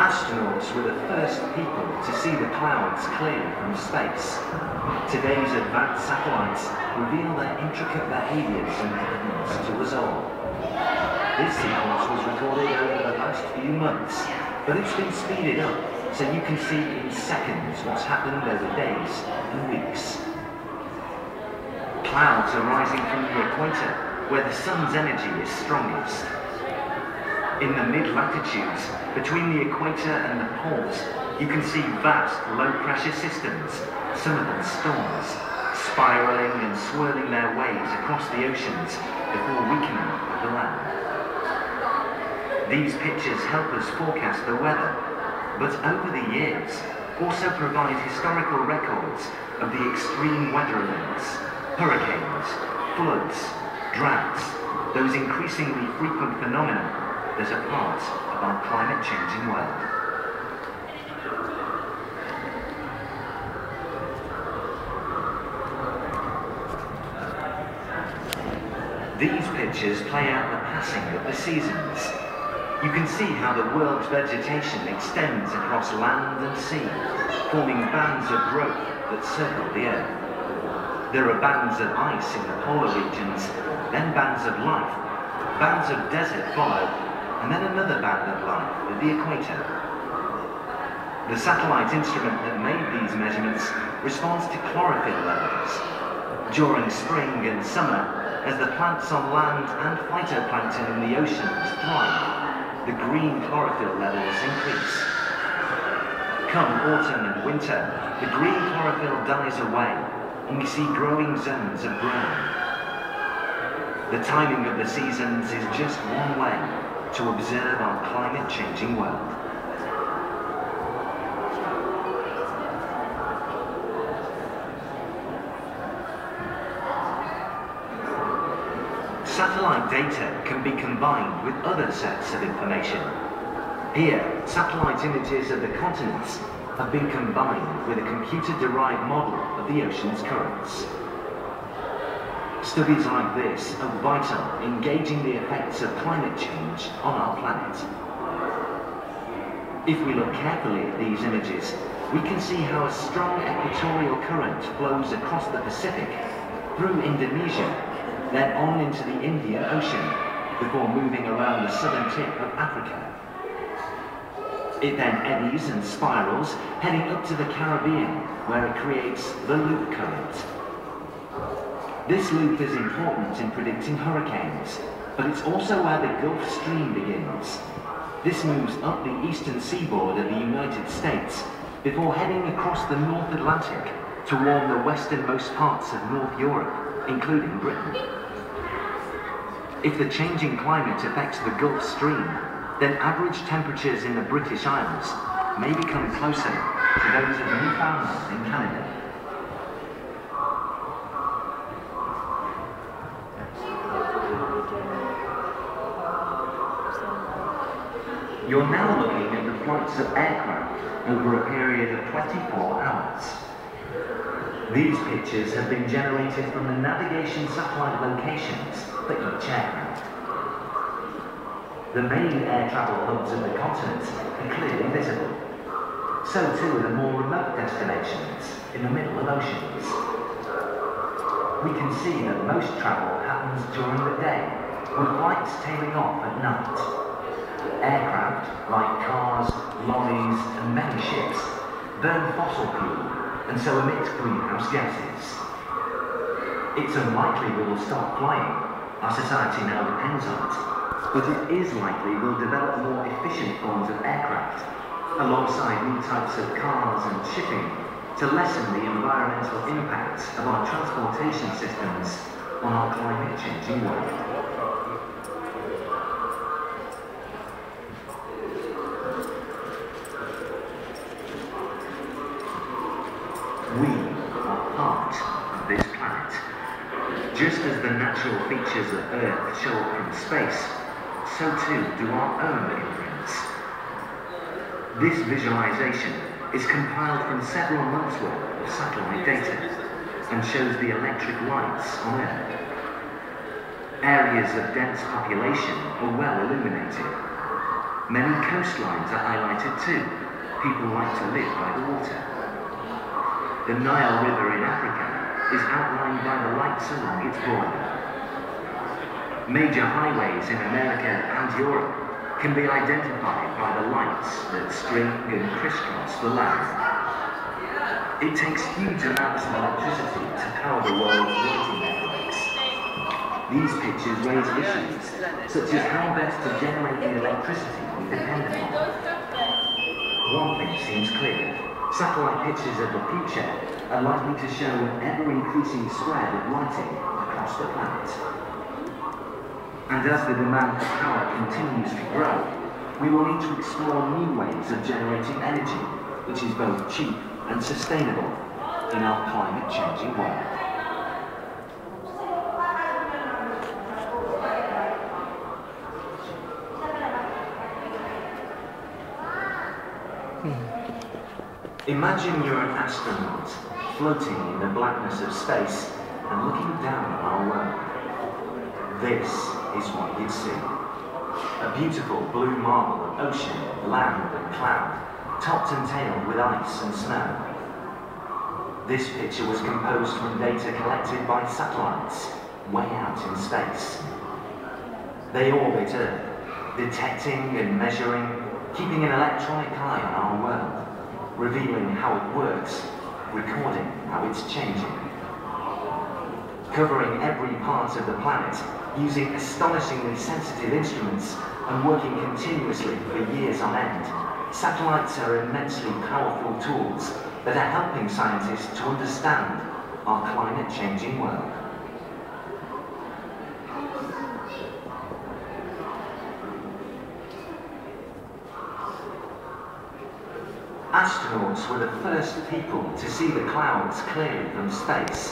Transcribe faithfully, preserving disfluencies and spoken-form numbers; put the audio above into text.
Astronauts were the first people to see the clouds clear from space. Today's advanced satellites reveal their intricate behaviours and patterns to us all. This sequence was recorded over the last few months, but it's been speeded up so you can see in seconds what's happened over days and weeks. Clouds are rising from the equator, where the sun's energy is strongest. In the mid-latitudes, between the equator and the poles, you can see vast low-pressure systems, some of them storms, spiralling and swirling their waves across the oceans before weakening at the land. These pictures help us forecast the weather, but over the years, also provide historical records of the extreme weather events, hurricanes, floods, droughts, those increasingly frequent phenomena as a part of our climate-changing world. These pictures play out the passing of the seasons. You can see how the world's vegetation extends across land and sea, forming bands of growth that circle the Earth. There are bands of ice in the polar regions, then bands of life, bands of desert follow, and then another band of light at the equator. The satellite instrument that made these measurements responds to chlorophyll levels. During spring and summer, as the plants on land and phytoplankton in the oceans thrive, the green chlorophyll levels increase. Come autumn and winter, the green chlorophyll dies away, and we see growing zones of brown. The timing of the seasons is just one way to observe our climate-changing world. Satellite data can be combined with other sets of information. Here, satellite images of the continents have been combined with a computer-derived model of the ocean's currents. Studies like this are vital in gauging the effects of climate change on our planet. If we look carefully at these images, we can see how a strong equatorial current flows across the Pacific, through Indonesia, then on into the Indian Ocean, before moving around the southern tip of Africa. It then eddies and spirals, heading up to the Caribbean, where it creates the loop current. This loop is important in predicting hurricanes, but it's also where the Gulf Stream begins. This moves up the eastern seaboard of the United States before heading across the North Atlantic to warm the westernmost parts of North Europe, including Britain. If the changing climate affects the Gulf Stream, then average temperatures in the British Isles may become closer to those of Newfoundland in Canada. You're now looking at the flights of aircraft over a period of twenty-four hours. These pictures have been generated from the navigation satellite locations for each aircraft. The main air travel hubs of the continent are clearly visible. So too are the more remote destinations in the middle of oceans. We can see that most travel happens during the day, with flights tailing off at night. Aircraft, like cars, lorries, and many ships, burn fossil fuel and so emit greenhouse gases. It's unlikely we will stop flying, our society now depends on it, but it is likely we'll develop more efficient forms of aircraft, alongside new types of cars and shipping, to lessen the environmental impacts of our transportation systems on our climate-changing world. We are part of this planet. Just as the natural features of Earth show up from space, so too do our own imprints. This visualization is compiled from several months' worth of satellite data and shows the electric lights on Earth. Areas of dense population are well illuminated. Many coastlines are highlighted too. People like to live by the water. The Nile River in Africa is outlined by the lights along its border. Major highways in America and Europe can be identified by the lights that string and crisscross the land. It takes huge amounts of electricity to power the world's lighting networks. These pictures raise issues, such as how best to generate the electricity we depend upon. One thing seems clear: satellite pictures of the future are likely to show an ever-increasing spread of lighting across the planet. And as the demand for power continues to grow, we will need to explore new ways of generating energy, which is both cheap and sustainable in our climate-changing world. Hmm. Imagine you're an astronaut, floating in the blackness of space and looking down on our world. This is what you'd see. A beautiful blue marble of ocean, land and cloud, topped and tailed with ice and snow. This picture was composed from data collected by satellites way out in space. They orbit Earth, detecting and measuring, keeping an electronic eye on our world, revealing how it works, recording how it's changing. Covering every part of the planet, using astonishingly sensitive instruments and working continuously for years on end, satellites are immensely powerful tools that are helping scientists to understand our climate-changing world. Astronauts were the first people to see the clouds clearly from space,